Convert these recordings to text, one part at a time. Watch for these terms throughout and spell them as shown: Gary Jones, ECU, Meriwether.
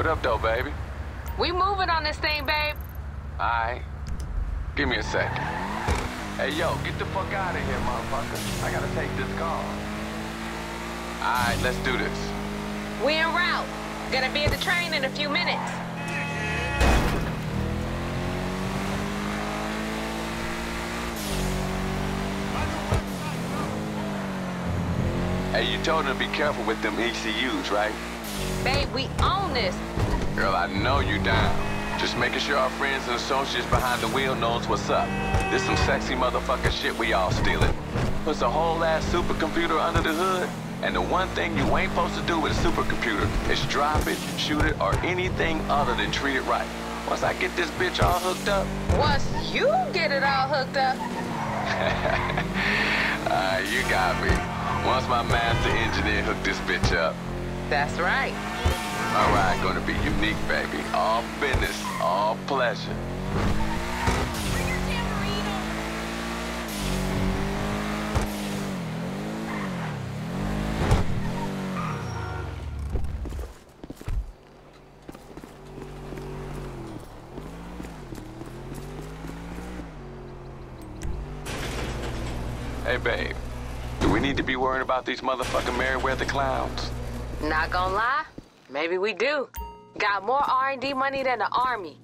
What up, though, baby? We moving on this thing, babe. All right. Give me a second. Hey, yo, get the fuck out of here, motherfucker. I gotta take this call. All right, let's do this. We en route. Gonna be at the train in a few minutes. Hey, you told them to be careful with them ECUs, right? Babe, we own this. Girl, I know you down. Just making sure our friends and associates behind the wheel knows what's up. This some sexy motherfucking shit we all stealing. Puts a whole ass supercomputer under the hood, and the one thing you ain't supposed to do with a supercomputer is drop it, shoot it, or anything other than treat it right. Once I get this bitch all hooked up... Once you get it all hooked up... You got me. Once my master engineer hooked this bitch up. That's right. All right, gonna be unique, baby. All business, all pleasure. Hey, babe. Do we need to be worrying about these motherfucking Meriwether clowns? Not gonna lie, maybe we do. Got more R&D money than the Army.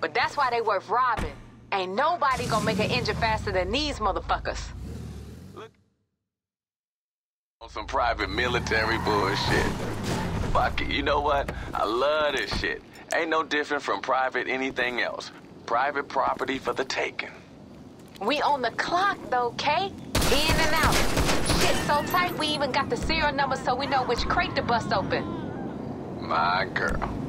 But that's why they worth robbing. Ain't nobody gonna make an engine faster than these motherfuckers. Look on some private military bullshit. Fuck it, you know what? I love this shit. Ain't no different from private anything else. Private property for the taking. We on the clock though, K? In and out. Shit so tight, we even got the serial number so we know which crate to bust open. My girl.